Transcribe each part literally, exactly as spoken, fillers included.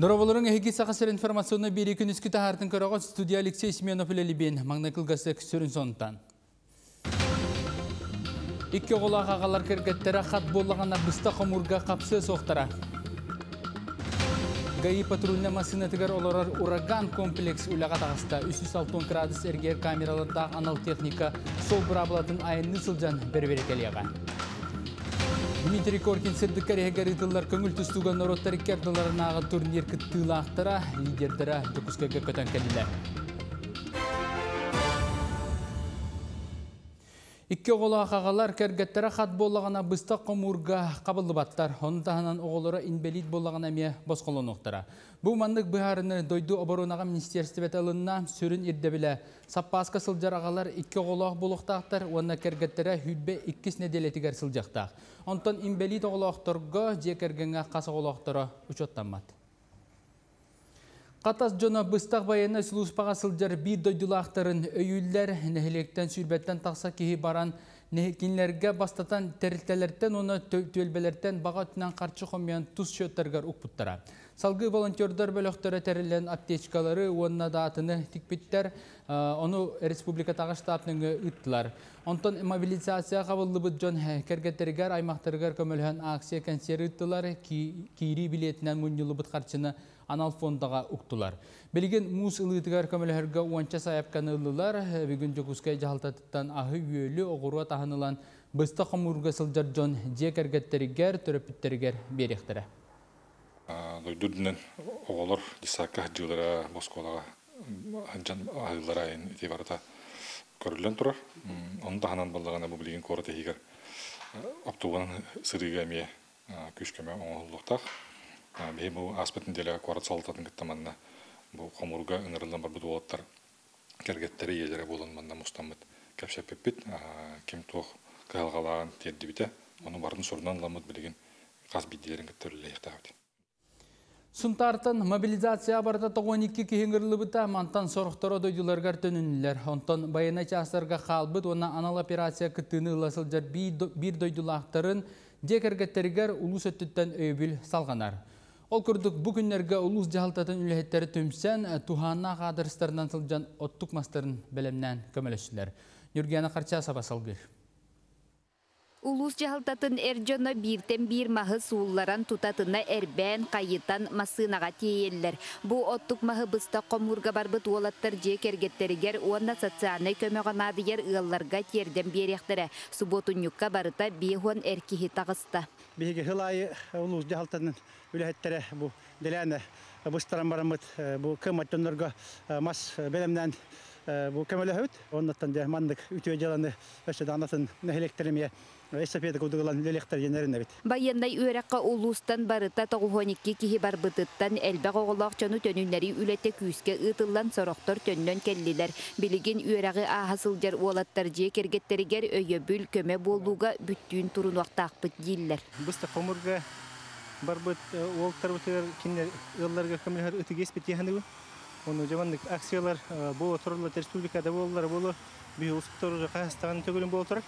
Дораболорың әйгесі қасыр информационы бері күн үскіті ағартын көріғыз студия Алексис Мианофили лебен маңнақыл ғасық сүрін сонтан. Икі қолақ ағалар кергеттері қат болығана бұста қомурға қапсы соқтара. Гаи патрульна масынатығар оларар ураган комплекс үліғат ағыста үш жүз алпыс градус әргер камераларда анал техника сол бұрабылатын айынны сылжан бір-берекелеға. Dimitri Korkin sırdıkları hegarıtıllar köngül tüstüğün orotları kerdaların ağı turnir kıttığı ahtara, liderlere dokuzkaga kötön keliler. İki oğulak ağalar kergetlere xat bollağına bısta komurga kabıllı batlar, onu dağınan oğulara inbelit bollağına miye bozkolu noktara. Bu manlık Bihar'ın doyduğu Oborona Ministerstvi alınna sürün irdebile. Sappaska sılcar ağalar iki oğulak buluqtaqtar, ona kergetlere hübbe ikis nedeletigar sılcaqtaq. Ondan inbelit oğulaktarga, jekergenge qasa oğulaktara uçottanmat. Qatas jona bıstaq bayana suluuspağa sıljar bir doydulaqtarın öyüller nehelekten sürbetten taqsa kehi baran nehekinlerge bastatan teriltelerden ona tölbelerden bagatnan qarçı qomyan tuz şöttergar ukputtara. Salgı volonterdar bölöktörü terilen aptechkaları onna daatını tikpitter onu Respublika tağı ştabnıngı üttılar. Ondan mobilizasiya qabıllıbı jon kergeterigar aymaqtargar kömölhön aksiya konseri üttılar ki kiri biletinen munyulubut qarçını Anal fondağa uqtular. Belgen muus ılıtıgar kömülherge uança sayapkan ılılar, bugün Jokuskay jahaltatıttan ahı üyölü oğurua tahınılan bısta qomurga sıljar jon jekergetteriger, töröpütteriger berektire. Döydürdünen oğulur, disakah jılara, boskolağa, ancan ahılara en itibarata körülen turar. Onda hanan ballağına bu bilgin koru tehigar. Aptuğanın sırıga emiye küşkeme oğulluqtaq. Benim bu aspetinde ile kuarat saltanın gitmemden bu hamurga inerilen barbudu olatlar kergetleri yerlere bulunmamdan mustammet kapşapipit kim toh kahlgalan tedbite onu varın sorunan lamat bilgin kasbidlerin getiriyle ihtiyaçtı. Suntartan mobilizasya barda toğunikki kihingirli bita mantan soruktara doydular gartönünler ondan bayana çastarga kalbıt ona anal operasya kıtını lasılcar bir doydulaktarın jekergetteriger ulus ötütten öbül salganar. Ol kurduk bugünlerge ulus jahaltatın ülhetteri tümsen tuhanna qadırstarinan sıljan ottuk mastırın belemnen kömeleştiler. Nurguiana Kharchasova salgır. Ulus jahaltatın erjona birten bir mahı suğullaran tutatına erbän kayıtan masınağa teyeller. Bu ottuk mahı bısta komurga barbıt olattar jekergetteriger onna satsianay kömöğanadiyer ıallarga terden berektire. Subotunyukka barıta behon erkihi tağısta. Bege hılayı ulus jahaltatın ülhetlere bu delene bıstaran baramıt bu kıymattonlarga mas belemden bu kömele hüt. Ondan da mandık ütüye jalanı öşede anasın nehelekterimiye эс пэ дэ кодугулан лелектер генерин бит. Баяндай өрәккә улустан барыта тоғуһоникки киһи барбыттан элбәг оғлоқ чаны төнүннәри үләтә күскә ытылдан сороқтор төннән келлиләр. Билеген өрәге ахасылдар уалаттар жекергеттергер өйө бүлкеме болдуга бүттүн турун вактак бит дилләр. Быста комурга барбыт уалттар бутер киннәр елларга кемләр үтигес бит яһаны. Оны җаванлык акциялар бу торылы республикада буллар булу биускторга кастан төгүлен бултыр.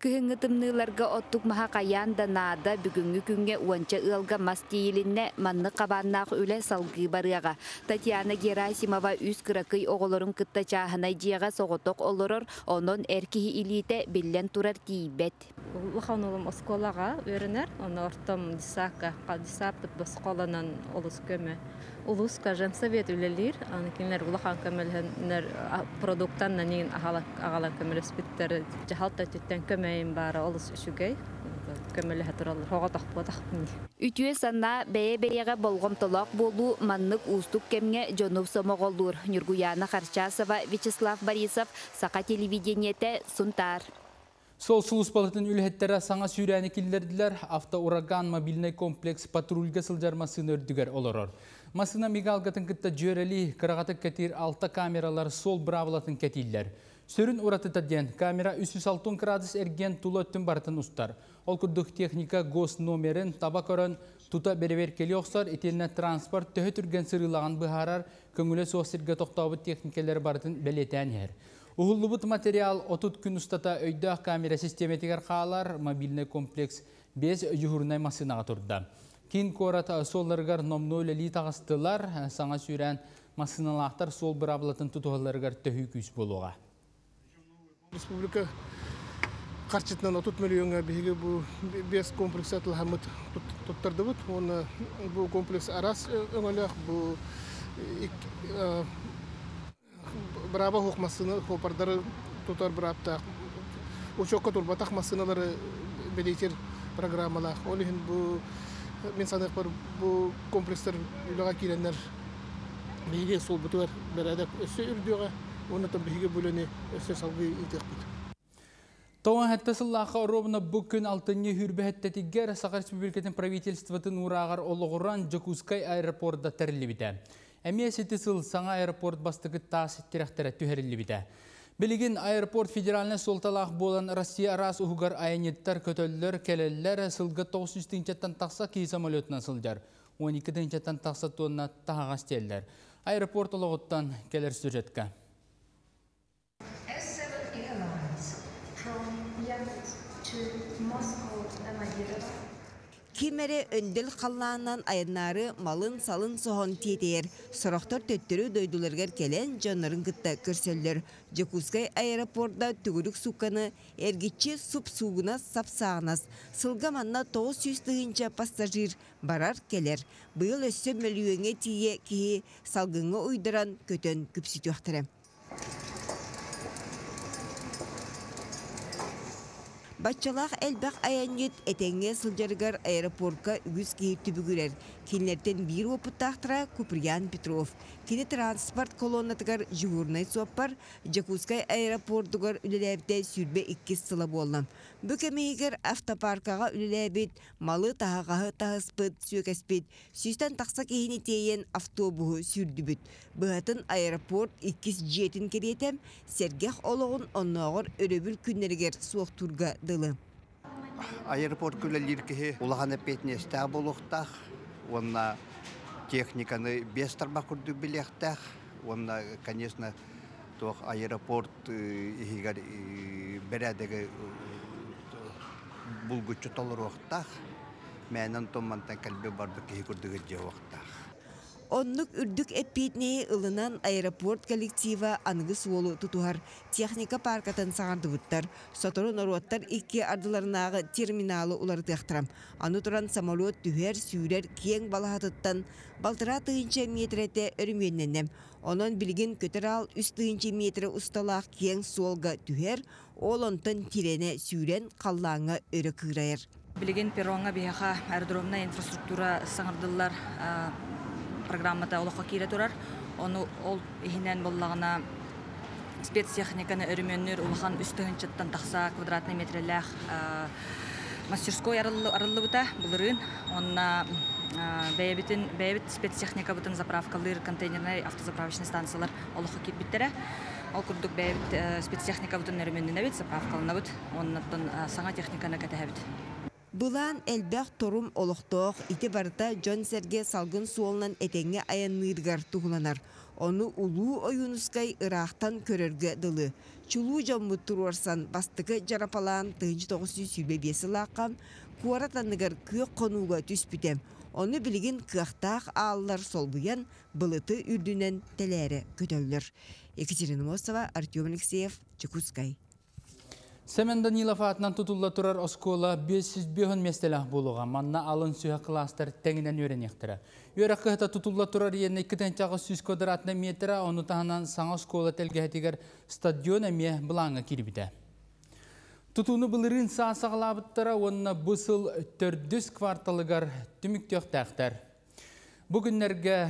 Kıhın ıtımnılarga ottuk maha kayan da nada bugünkü künge uanca ılga mas deyilinne manlı qabannak üle salgı barıağa. Tatiana Gerasimova üs kırakıy oğulorun kıtta çahına ciyağa soğutok olurur, onun erkihi ilite billen turar tibet. Uğan oğlum oskolağa öğrener, onu ortam disaka, kadisapıt baskolanan olus köme. Ulus kajam sovet ülelir, anıkinler uğan kömelhenler produktan neyin ağalan kömeles bit. Ütüye sana beye-beyege bolğum tolak bolu manlık ustuk kemge jonov somoğoldur. Nurguiana Kharchasova, Vicheslav Barisov, Saka televideniyete suntar. Sol sulus balıtın ülhetlere sana süreni killerdiler. Afta uragan mobilnay kompleks patrulga sıljarmasını ördüger olurur. Masına migalgatın kıtta jöreli, kırağatı ketir alta kameralar sol bravlatın ketiller. Sürün uratı tadiyen, kamera üç yüz altı gradus ergen tula tüm barıtın ustar. Ol kurduk texnika gos nomerin tabak oran tuta berever keli oksar, eteline transport töhü türgen sırılağın bıharar, köngüle soğsirge toxtabı texnikeler barıtın beleten her. Uğullubut material otut gün ustata öyde kamera sistemetigar kağalar, mobilne kompleks bez yuhurnay masinağa turda. Kin korata sollargar nomnöyle litağıstılar, sana süren masınalahtar sol bravlatın tutuğalargar töhüküs buluğa. Respublika karşıtından otuz milyona bilgi bu beş kompleks atılhamıt tutturdu. Ona bu kompleks aras öngülük bu brava hukmasını hopardarı tutar bravta. Uçak katılbatak masınaları belirtir programlar. Onun bu insanlar bu kompleksler olarak ilanlar bilgi sol butular beraber sürdüğe ona tabii bölünü salgı itirpit. Toğan hattasallaha orobna bugün altıncı hürbehettetikger Sakharç Republikatın pravitelstvatın urağar oluğuran Yakutskay aeroportda terlibide. Emiyasetisil sana aeroport bastıgı taas terektere tüherlibide. Biligin aeroport federaline soltalaq bolan Rossiya aras uhugar ayanettar kötöllər kelellər sılgı toğuz yüz taqsa ki samolyotuna sıljar. on iki taqsa tonna tahaqas teller. Aeroport oluğuttan keler süretka. Kimere öndül kallandan ayanları malın salın soğun tedir. Soraktar töttürü doydulargar kelen canların gıtta kırsöllür. Yakutskay aeroportda tügürük sukanı ergitçi sup suğuna sapsağınız. Sılgamanna toğuz yüz pasajir barar keler. Bu yıl össü milyöne tiye ki salgını uyduran kötön küpsüt yoxtırı. Batçalaq elbaq ayanit etenge sıljargar aeroportka ügüz keyip tübügürer. Kinlerten bir opıttaqtıra Kupriyan Petrov. Kini transport kolonnatıgar jüğurnay soppar, Yakutskay aeroportugar ülelevde sürbe ikkis sıla bollam. Bökemeyigar avtoparkağa ülelevit, malı tahaqahı tahıspıt, sökespit, süsten taqsa kehini teyen avtobuhu sürdübüt. Bıhatın aeroport ikkis jetin keretem, sergeğ oluğun onnoğur öröbül künlerger soğuk turga dılım. Aeroport külelirkehi ulağanı petnesta buluqtaq. Onunla техниканы без тарбак күрдү билектах. Онна, конечно, тох аэропорт игер бередеги бул күчтө толорохтах. Менен томмантан калбе бардык күрдүгө жооктах. Оннук үрдүк эппитне ылынан аэропорт коллектива аңгы суолу тутуар. Техника паркатын саңардыбыттар. Сотору норуаттар икки ардыларынагы терминалы уларды яктырам. Аны туран самолет түһэр сүүрэр кең балахаттан балтыра тыынча метрете өрмөнненем. Онон билген көтөрал үс тыынча метр усталак кең солга түһэр олонтон тирене сүүрэн каллаңы өрө кыйрайыр. Билген перронга бияха аэродромна инфраструктура саңардылар программада олоққа кире турар. Оны ол ихинен боллағына спецтехниканы өрмөннөр улахан үстөгүнчөттөн такса квадратный метрлек мастерской арыллы бута булырын. Онна бэбитин бэбит спецтехника бутын заправкалар, контейнерлер, автозаправочный станциялар олоққа кип биттере. Ол курдук бэбит спецтехника бутын өрмөннөн бит заправкалана бут. Оннан саңа техниканы катабыт. Bulan elbaq torum oluqtoq iti barda John Sergey salgın suolundan etenge ayanırgar tuğlanar. Onu ulu oyunuskay Irak'tan körörge dılı. Çulu jomut turorsan bastıkı jarapalan tığıncı toğuz yüz elli beş laqam kuaratanıgar kök konuğa tüspütem. Onu bilgin kıhtaq ağlar solbuyan bılıtı ürdünen telere kötölür. Ekaterina Mosova, Artyom Alexeyev, Yakutskay. Semen Danilov atnan tutulla turar oskola beş yüz mestelah buluğa. Manna alın süha klastar tenginen öğrenektere. Öğrekıhta tutulla turar yerine iki bin üç yüz kvadratlı metre onu tahanan sana oskola telgehetiger stadion emiye blanı kirbide. Tutunu bılırın sağ sağlabıttara onunla bısıl tördüz kvartalıgar tümük yoktaktar. Bugünlerge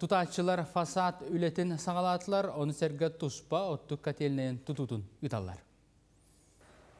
tutaççılar fasat ületin sağlatlar onu serge tuşpa ottuk katelinin tututun yutallar.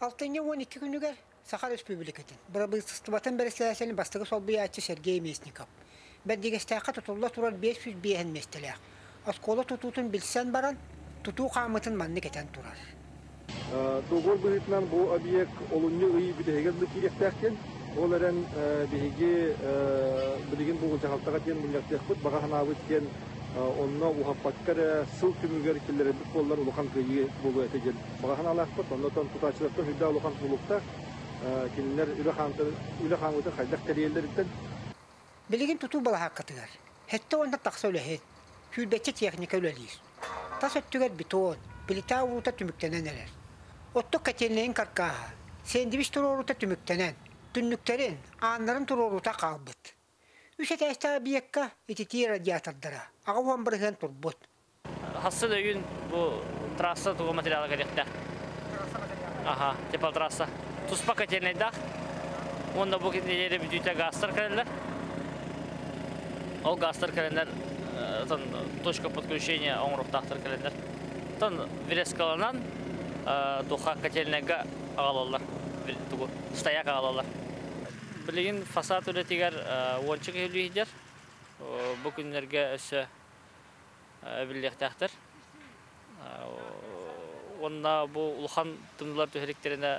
Altıncı on iki günlüğe Sakharç Respublikatın. Burada istatistikaten belirtilen bastığı solbiyatçı Sergey Mesnikov. Bende istihkak tutuldu turar beş yüz bihen mesele. Askola tututun bilsen baran tutu kamatın manniketen turar. Doğru belirtilen bu abiyek olunca iyi bir hegazlık iletişken, onların bilgi bilgin bu uçaklarken bilgilerden bahana vurken onunla uhafatkara sıl tümüger kirlere bir kollar ulukan kıyı bulu etecek. Bahana alakpat, onlardan tutaçlıkta hüdda ulukan bulukta kirliler üle hanıtı, üle hanıtı kaydak teriyellerden Belirgin tutu balaha katıgar. Hette onda taksa öyle hep. Hürbetçi teknika öyleyiz. Tas öttüret bitoğun. Belita uğruta tümükleneneler. Otto katenleyin karkaha. Sendiviş turu uğruta tümüklenen. Tünlüklerin, anların turu uğruta kalbıt. Üçete esta bir yakka etitiği radyatardara. Ağuvan bırıhan turbut. Hasta da gün bu trasa tuğu materyala gerekti. Trasa materyala? Aha, tepal trasa. Tuzpa katenleyin dağ. Onda bu neleri bütüte gazlar kalırlar. O gazlar kalırlar. Tan точка подключения оңрох тахтар келендер. Тан вирескаланан духа котельнеге агалалар. Тугу стояк агалалар. Билигин фасад үлетигер ончы келдер. Бу күндерге өсө билек тахтар. Онда бу улхан тымдылар төһелектерине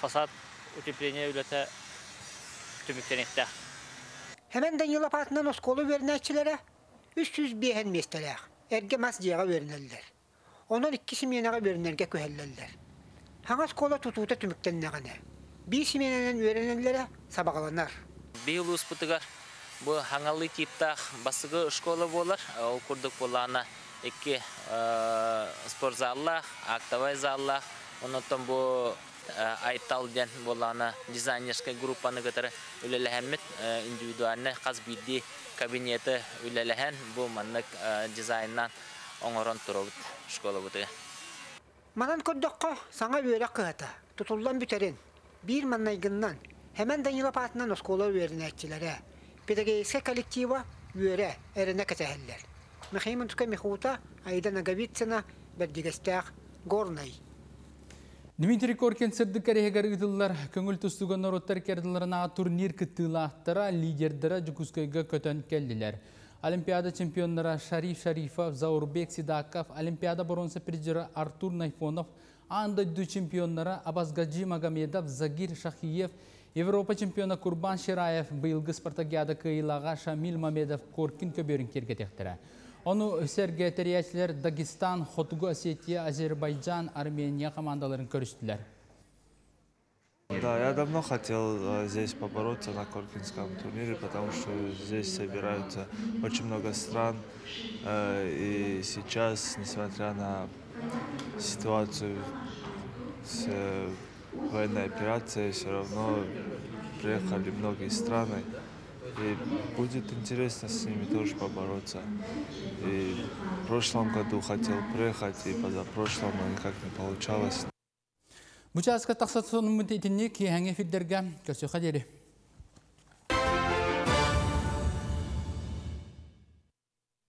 фасад утепление үлете төмүктенекте. Hemen Danila Partı'ndan oskolu verinatçılara üç yüz bihen mestelek, erge masjiyağa verinallar. Onun iki simyanağa verinerge köhellerler. Hanas kola tutuğuta tümüktennağına. Bir simyanağın verinallere sabağalanar. Bir yıl uspıtıgar, bu hangalı tiptağ basıgı ışkola bolar, o kurduk bolağına iki spor zallağ, aktavay zallağ, ondan bu Aytal den bolana dizaynerska gruppanı götürü ülelehemmit individualne qazbidi kabineti ülelehen bu manlık dizayndan onoron turubut şkola butu. Manan koddoqqa sana böyle qıhata tutuldan büterin bir mannaygından hemen Danila Partı'ndan oskola verinatçılara pedagogika kollektiva böyle erene kateheller. Mexeyman tuka mexuta Aydana Gavitsina berdigestaq Gornay. Dimitri Korkin sırdıkları hegarıdılar, köngül tustuğun orotlar kerdilerine turnir kıtılahtara, liderlere Yakutsk'a kötön keldiler. Olimpiyada çempiyonları Sharif Sharifov, Zaorbeksidakov, Olimpiyada bronza prizceri Artur Naifonov, anda dü çempiyonları Abazgacimagamedov, Zagir Shahiyev, Avrupa çempiyonu Kurban Shiraev, bu yılgı Spartakiada Kaila Gasha, Mil Mamedov, Korkin köbörün kergetektire. Onu Sergey Teratsler, Dagestan, Xotugu Osetiya, Azerbaycan, Armeniya komandalarını görüştüler. Да, я давно хотел здесь побороться на Коркинском турнире, потому что здесь собираются очень много стран. И сейчас, несмотря на ситуацию с военной операцией, все равно приехали многие страны. И будет интересно с ними тоже побороться. И в прошлом году хотел приехать, и позапрошлом, но никак не получалось.